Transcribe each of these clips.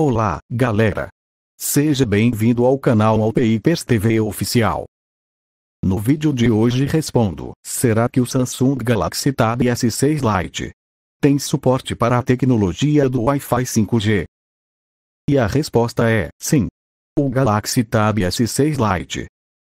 Olá, galera! Seja bem-vindo ao canal Wallpapers TV Oficial. No vídeo de hoje respondo, será que o Samsung Galaxy Tab S6 Lite tem suporte para a tecnologia do Wi-Fi 5G? E a resposta é, sim. O Galaxy Tab S6 Lite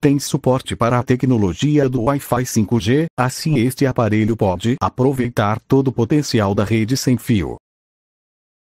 tem suporte para a tecnologia do Wi-Fi 5G, assim este aparelho pode aproveitar todo o potencial da rede sem fio.